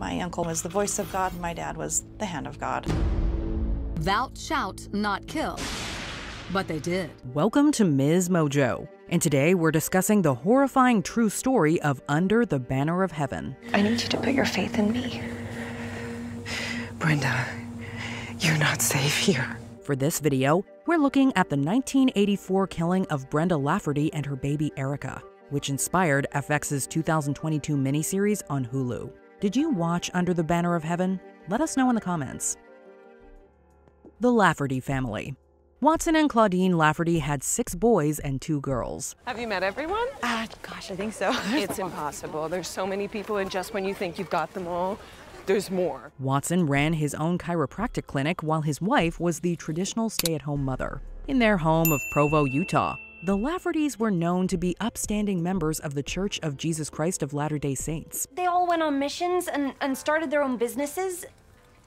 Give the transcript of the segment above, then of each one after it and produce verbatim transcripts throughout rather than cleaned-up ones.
My uncle was the voice of God, my dad was the hand of God. Thou shalt not kill, but they did. Welcome to MsMojo, and today we're discussing the horrifying true story of Under the Banner of Heaven. I need you to put your faith in me. Brenda, you're not safe here. For this video, we're looking at the nineteen eighty-four killing of Brenda Lafferty and her baby Erica, which inspired F X's two thousand twenty-two miniseries on Hulu. Did you watch Under the Banner of Heaven? Let us know in the comments. The Lafferty family. Watson and Claudine Lafferty had six boys and two girls. Have you met everyone? Ah, uh, gosh, I think so. It's impossible. There's so many people, and just when you think you've got them all, there's more. Watson ran his own chiropractic clinic while his wife was the traditional stay-at-home mother. In their home of Provo, Utah, the Laffertys were known to be upstanding members of the Church of Jesus Christ of Latter-day Saints. They all went on missions and, and started their own businesses,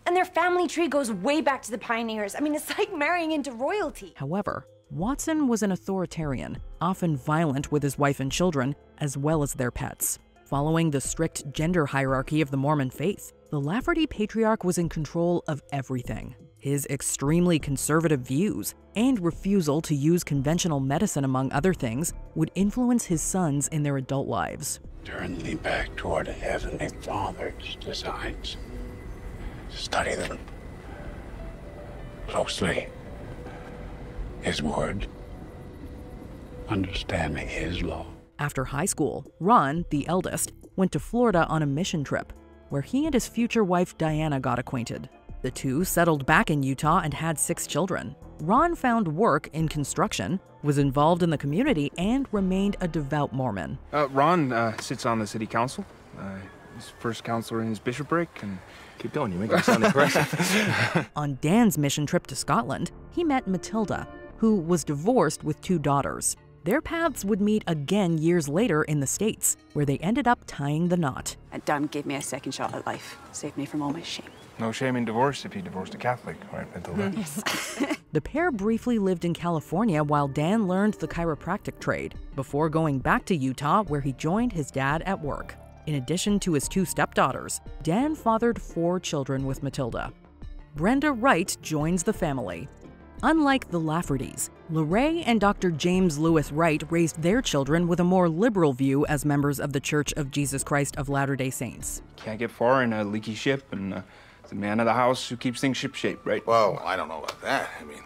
and their family tree goes way back to the pioneers. I mean, it's like marrying into royalty. However, Watson was an authoritarian, often violent with his wife and children, as well as their pets. Following the strict gender hierarchy of the Mormon faith, the Lafferty patriarch was in control of everything. His extremely conservative views and refusal to use conventional medicine, among other things, would influence his sons in their adult lives. Turn thee back toward Heavenly Father's designs. Study them closely. His word, understanding his law. After high school, Ron, the eldest, went to Florida on a mission trip, where he and his future wife Diana got acquainted. The two settled back in Utah and had six children. Ron found work in construction, was involved in the community, and remained a devout Mormon. Uh, Ron uh, sits on the city council. Uh, he's first counselor in his bishopric, and keep going, you make it sound impressive. On Dan's mission trip to Scotland, he met Matilda, who was divorced with two daughters. Their paths would meet again years later in the States, where they ended up tying the knot. And Dom gave me a second shot at life, saved me from all my shame. No shame in divorce if you divorced a Catholic, right, Matilda? Yes. The pair briefly lived in California while Dan learned the chiropractic trade, before going back to Utah where he joined his dad at work. In addition to his two stepdaughters, Dan fathered four children with Matilda. Brenda Wright joins the family. Unlike the Laffertys, Lorraine and Doctor James Lewis Wright raised their children with a more liberal view as members of the Church of Jesus Christ of Latter-day Saints. Can't get far in a leaky ship, and uh, the man of the house who keeps things ship-shape, right? Well, I don't know about that. I mean,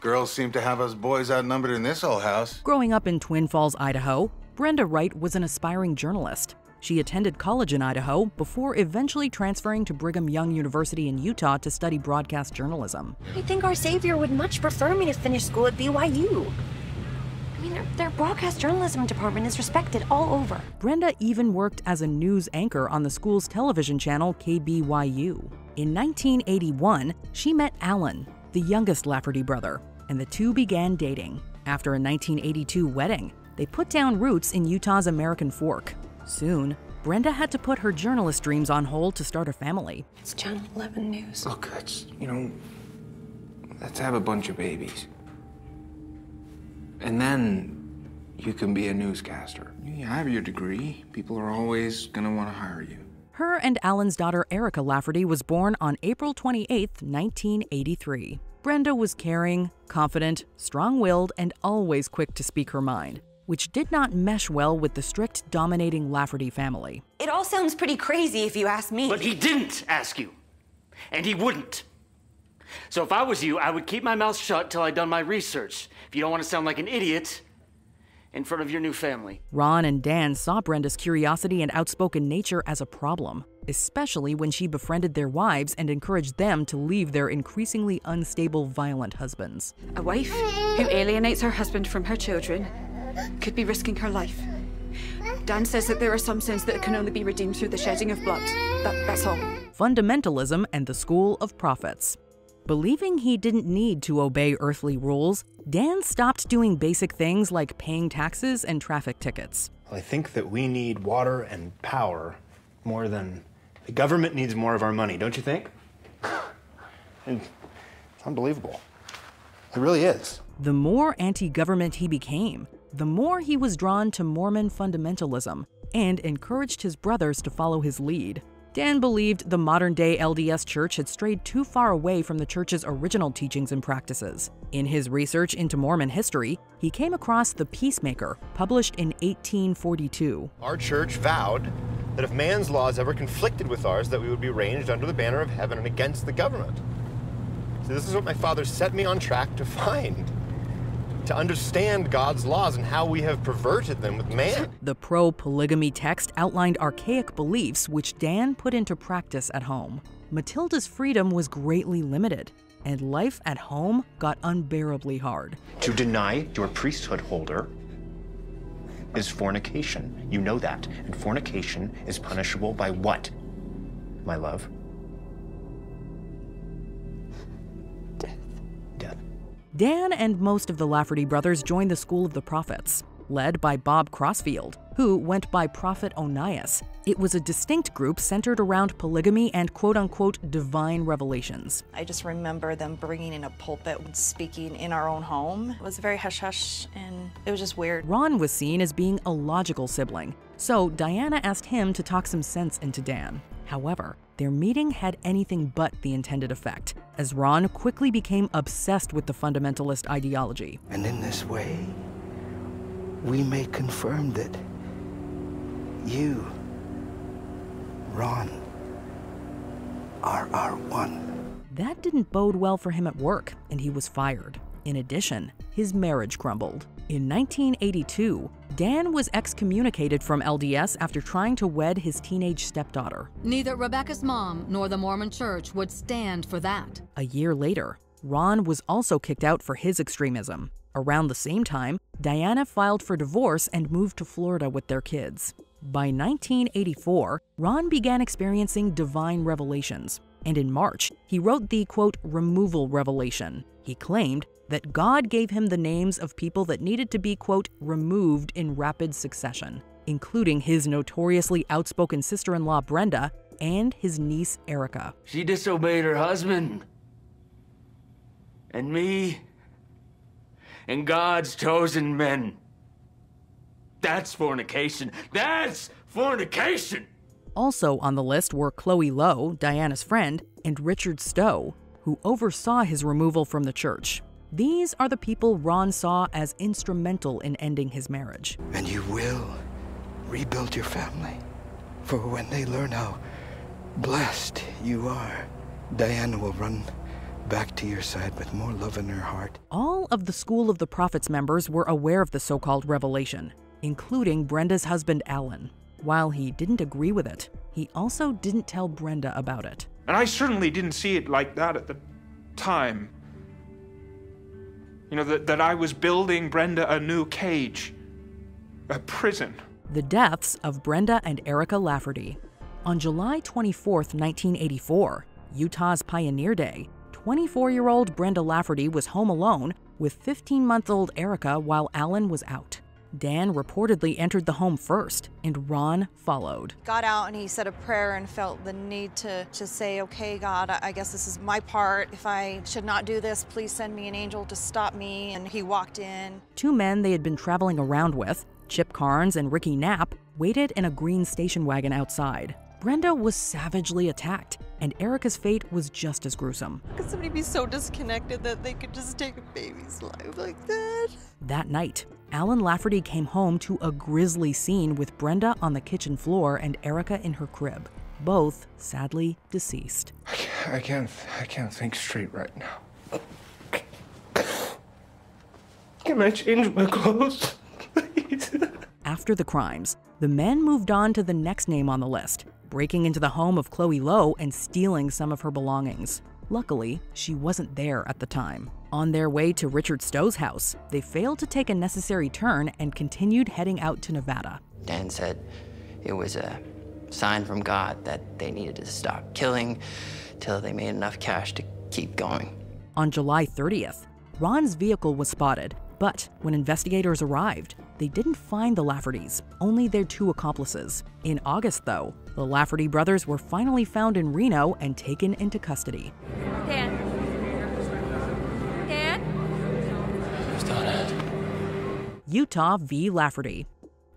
girls seem to have us boys outnumbered in this old house. Growing up in Twin Falls, Idaho, Brenda Wright was an aspiring journalist. She attended college in Idaho before eventually transferring to Brigham Young University in Utah to study broadcast journalism. I think our savior would much prefer me to finish school at B Y U. I mean, their, their broadcast journalism department is respected all over. Brenda even worked as a news anchor on the school's television channel K B Y U. In nineteen eighty-one, she met Alan, the youngest Lafferty brother, and the two began dating. After a nineteen eighty-two wedding, they put down roots in Utah's American Fork. Soon, Brenda had to put her journalist dreams on hold to start a family. It's Channel eleven News. Look, that's, you know, let's have a bunch of babies. And then you can be a newscaster. You have your degree. People are always going to want to hire you. Her and Alan's daughter Erica Lafferty was born on April twenty-eighth, nineteen eighty-three. Brenda was caring, confident, strong-willed, and always quick to speak her mind, which did not mesh well with the strict, dominating Lafferty family. It all sounds pretty crazy if you ask me. But he didn't ask you, and he wouldn't. So if I was you, I would keep my mouth shut till I'd done my research, if you don't want to sound like an idiot in front of your new family. Ron and Dan saw Brenda's curiosity and outspoken nature as a problem, especially when she befriended their wives and encouraged them to leave their increasingly unstable, violent husbands. A wife who alienates her husband from her children could be risking her life. Dan says that there are some sins that can only be redeemed through the shedding of blood. That, that's all. Fundamentalism and the School of Prophets. Believing he didn't need to obey earthly rules, Dan stopped doing basic things like paying taxes and traffic tickets. Well, I think that we need water and power more than the government needs more of our money, don't you think? And it's unbelievable. It really is. The more anti-government he became, the more he was drawn to Mormon fundamentalism and encouraged his brothers to follow his lead. Dan believed the modern-day L D S Church had strayed too far away from the Church's original teachings and practices. In his research into Mormon history, he came across The Peacemaker, published in eighteen forty-two. Our church vowed that if man's laws ever conflicted with ours, that we would be ranged under the banner of heaven and against the government. So this is what my father set me on track to find. To understand God's laws and how we have perverted them with man. The pro-polygamy text outlined archaic beliefs which Dan put into practice at home. Matilda's freedom was greatly limited, and life at home got unbearably hard. To deny your priesthood holder is fornication. You know that. And fornication is punishable by what, my love? Dan and most of the Lafferty brothers joined the School of the Prophets, led by Bob Crossfield, who went by Prophet Onias. It was a distinct group centered around polygamy and quote-unquote divine revelations. I just remember them bringing in a pulpit and speaking in our own home. It was very hush-hush, and it was just weird. Ron was seen as being a logical sibling, so Diana asked him to talk some sense into Dan. However, their meeting had anything but the intended effect, as Ron quickly became obsessed with the fundamentalist ideology. And in this way, we may confirm that you, Ron, are our one. That didn't bode well for him at work, and he was fired. In addition, his marriage crumbled. In nineteen eighty-two, Dan was excommunicated from L D S after trying to wed his teenage stepdaughter. Neither Rebecca's mom nor the Mormon Church would stand for that. A year later, Ron was also kicked out for his extremism. Around the same time, Diana filed for divorce and moved to Florida with their kids. By nineteen eighty-four, Ron began experiencing divine revelations, and in March, he wrote the, quote, Removal Revelation. He claimed that God gave him the names of people that needed to be, quote, removed in rapid succession, including his notoriously outspoken sister-in-law Brenda and his niece Erica. She disobeyed her husband and me and God's chosen men. That's fornication. That's fornication! Also on the list were Chloe Lowe, Diana's friend, and Richard Stowe, who oversaw his removal from the church. These are the people Ron saw as instrumental in ending his marriage. And you will rebuild your family. For when they learn how blessed you are, Diana will run back to your side with more love in her heart. All of the School of the Prophets members were aware of the so-called revelation, including Brenda's husband, Alan. While he didn't agree with it, he also didn't tell Brenda about it. And I certainly didn't see it like that at the time. You know, that, that I was building Brenda a new cage, a prison. The deaths of Brenda and Erica Lafferty. On July twenty-fourth, nineteen eighty-four, Utah's Pioneer Day, twenty-four-year-old Brenda Lafferty was home alone with fifteen-month-old Erica while Alan was out. Dan reportedly entered the home first, and Ron followed. Got out and he said a prayer and felt the need to, to say, okay, God, I guess this is my part. If I should not do this, please send me an angel to stop me. And he walked in. Two men they had been traveling around with, Chip Carnes and Ricky Knapp, waited in a green station wagon outside. Brenda was savagely attacked, and Erica's fate was just as gruesome. Could somebody be so disconnected that they could just take a baby's life like that? That night, Alan Lafferty came home to a grisly scene with Brenda on the kitchen floor and Erica in her crib, both sadly deceased. I can't, I can't, I can't think straight right now. Can I change my clothes, please? After the crimes, the men moved on to the next name on the list, breaking into the home of Chloe Lowe and stealing some of her belongings. Luckily, she wasn't there at the time. On their way to Richard Stowe's house, they failed to take a necessary turn and continued heading out to Nevada. Dan said it was a sign from God that they needed to stop killing till they made enough cash to keep going. On July thirtieth, Ron's vehicle was spotted, but when investigators arrived, they didn't find the Laffertys, only their two accomplices. In August, though, the Lafferty brothers were finally found in Reno and taken into custody. Dan. Utah v. Lafferty.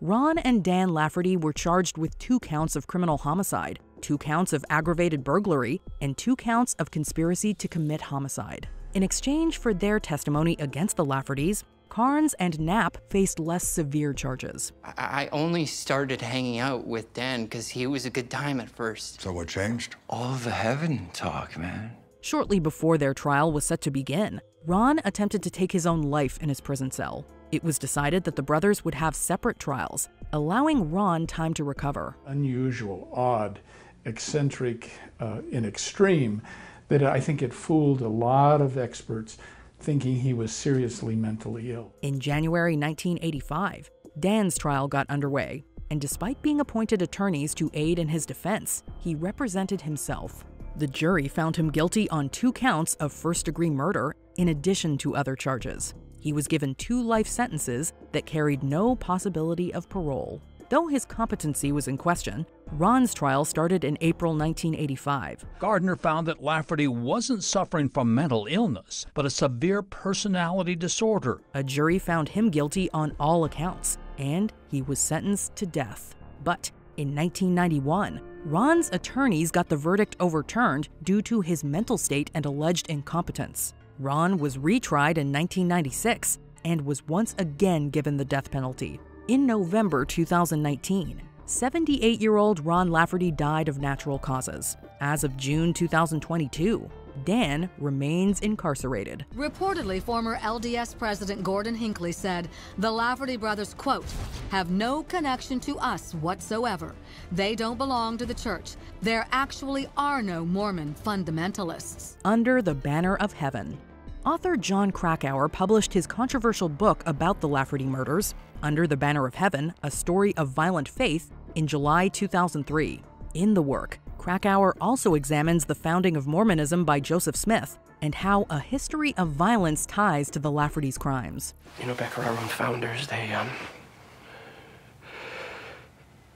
Ron and Dan Lafferty were charged with two counts of criminal homicide two counts of aggravated burglary, and two counts of conspiracy to commit homicide. In exchange for their testimony against the Laffertys, Carnes and Knapp faced less severe charges. I only started hanging out with Dan because he was a good time at first. So what changed? All the heaven talk, man. Shortly before their trial was set to begin, Ron attempted to take his own life in his prison cell. It was decided that the brothers would have separate trials, allowing Ron time to recover. Unusual, odd, eccentric, uh, in extreme, that I think it fooled a lot of experts thinking he was seriously mentally ill. In January nineteen eighty-five, Dan's trial got underway, and despite being appointed attorneys to aid in his defense, he represented himself. The jury found him guilty on two counts of first-degree murder in addition to other charges. He was given two life sentences that carried no possibility of parole. Though his competency was in question, Ron's trial started in April nineteen eighty-five. Gardner found that Lafferty wasn't suffering from mental illness, but a severe personality disorder. A jury found him guilty on all accounts, and he was sentenced to death. But in nineteen ninety-one, Ron's attorneys got the verdict overturned due to his mental state and alleged incompetence. Ron was retried in nineteen ninety-six and was once again given the death penalty. In November two thousand nineteen, seventy-eight-year-old Ron Lafferty died of natural causes. As of June two thousand twenty-two, Dan remains incarcerated. Reportedly, former L D S President Gordon Hinckley said, the Lafferty brothers, quote, have no connection to us whatsoever. They don't belong to the church. There actually are no Mormon fundamentalists. Under the Banner of Heaven. Author John Krakauer published his controversial book about the Lafferty murders, Under the Banner of Heaven, A Story of Violent Faith, in July two thousand three. In the work, Krakauer also examines the founding of Mormonism by Joseph Smith and how a history of violence ties to the Lafferty's crimes. You know, back around our own founders, they, um,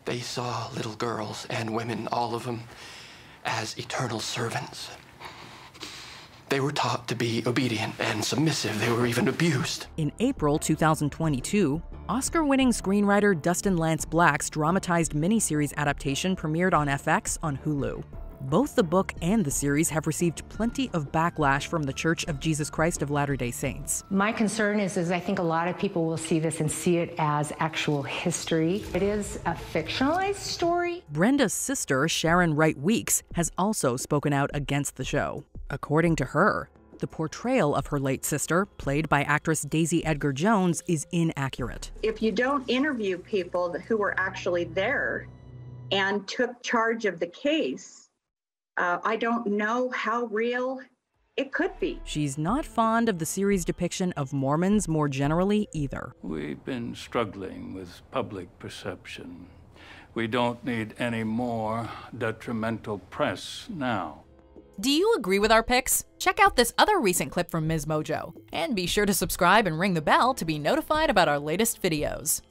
they saw little girls and women, all of them, as eternal servants. They were taught to be obedient and submissive. They were even abused. In April two thousand twenty-two, Oscar-winning screenwriter Dustin Lance Black's dramatized miniseries adaptation premiered on F X on Hulu. Both the book and the series have received plenty of backlash from the Church of Jesus Christ of Latter-day Saints. My concern is, is I think a lot of people will see this and see it as actual history. It is a fictionalized story. Brenda's sister, Sharon Wright Weeks, has also spoken out against the show. According to her, the portrayal of her late sister, played by actress Daisy Edgar Jones, is inaccurate. If you don't interview people who were actually there and took charge of the case, uh, I don't know how real it could be. She's not fond of the series' depiction of Mormons more generally either. We've been struggling with public perception. We don't need any more detrimental press now. Do you agree with our picks? Check out this other recent clip from MsMojo, and be sure to subscribe and ring the bell to be notified about our latest videos.